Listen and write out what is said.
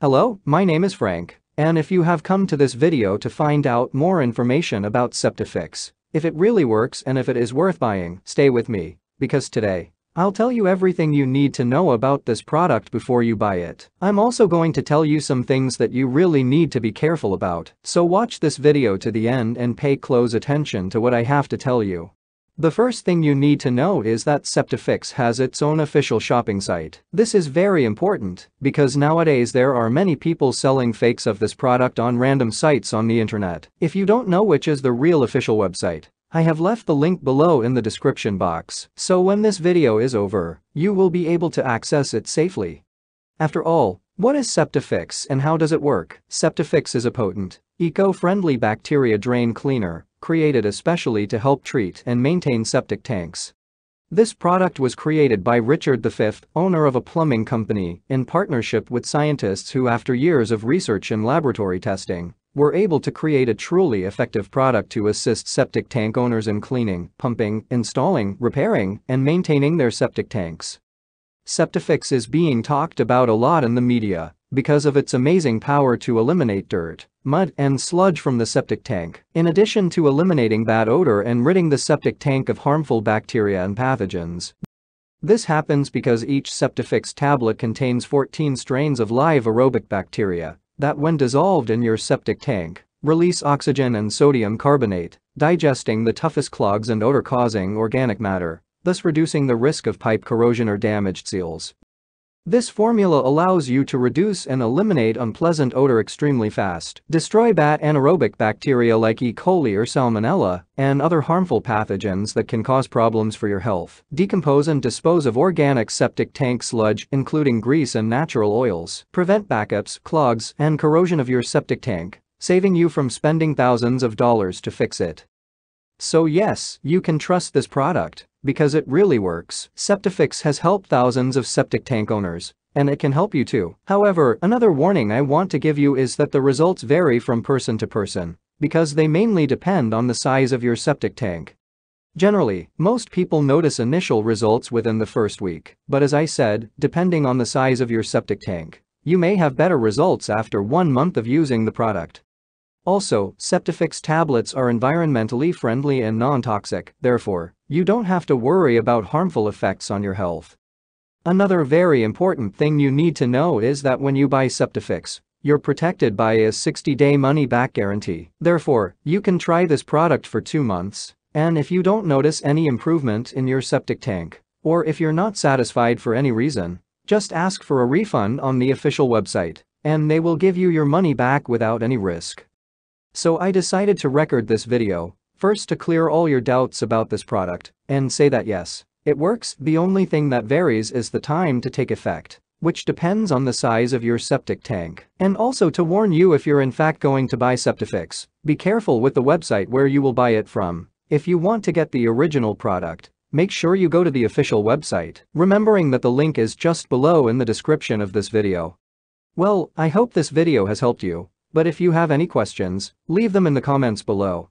Hello, my name is Frank, and if you have come to this video to find out more information about Septifix, if it really works and if it is worth buying, stay with me, because today, I'll tell you everything you need to know about this product before you buy it. I'm also going to tell you some things that you really need to be careful about, so watch this video to the end and pay close attention to what I have to tell you. The first thing you need to know is that Septifix has its own official shopping site. This is very important because nowadays there are many people selling fakes of this product on random sites on the internet. If you don't know which is the real official website, I have left the link below in the description box, so when this video is over, you will be able to access it safely. After all, what is Septifix and how does it work? Septifix is a potent, eco-friendly bacteria drain cleaner, created especially to help treat and maintain septic tanks. This product was created by Richard V, owner of a plumbing company, in partnership with scientists who, after years of research and laboratory testing, were able to create a truly effective product to assist septic tank owners in cleaning, pumping, installing, repairing, and maintaining their septic tanks. Septifix is being talked about a lot in the media because of its amazing power to eliminate dirt, mud, and sludge from the septic tank. In addition to eliminating bad odor and ridding the septic tank of harmful bacteria and pathogens. This happens because each Septifix tablet contains 14 strains of live aerobic bacteria that, when dissolved in your septic tank, release oxygen and sodium carbonate, digesting the toughest clogs and odor-causing organic matter, thus reducing the risk of pipe corrosion or damaged seals. This formula allows you to reduce and eliminate unpleasant odor extremely fast, destroy bad anaerobic bacteria like E. coli or Salmonella, and other harmful pathogens that can cause problems for your health, decompose and dispose of organic septic tank sludge, including grease and natural oils, prevent backups, clogs, and corrosion of your septic tank, saving you from spending thousands of dollars to fix it. So yes, you can trust this product, because it really works. Septifix has helped thousands of septic tank owners, and it can help you too. However, another warning I want to give you is that the results vary from person to person, because they mainly depend on the size of your septic tank. Generally, most people notice initial results within the first week, but as I said, depending on the size of your septic tank, you may have better results after 1 month of using the product. Also, Septifix tablets are environmentally friendly and non-toxic, therefore, you don't have to worry about harmful effects on your health. Another very important thing you need to know is that when you buy Septifix, you're protected by a 60-day money-back guarantee. Therefore, you can try this product for 2 months, and if you don't notice any improvement in your septic tank, or if you're not satisfied for any reason, just ask for a refund on the official website, and they will give you your money back without any risk. So I decided to record this video, first to clear all your doubts about this product, and say that yes, it works. The only thing that varies is the time to take effect, which depends on the size of your septic tank. And also to warn you, if you're in fact going to buy Septifix, be careful with the website where you will buy it from. If you want to get the original product, make sure you go to the official website, remembering that the link is just below in the description of this video. Well, I hope this video has helped you. But if you have any questions, leave them in the comments below.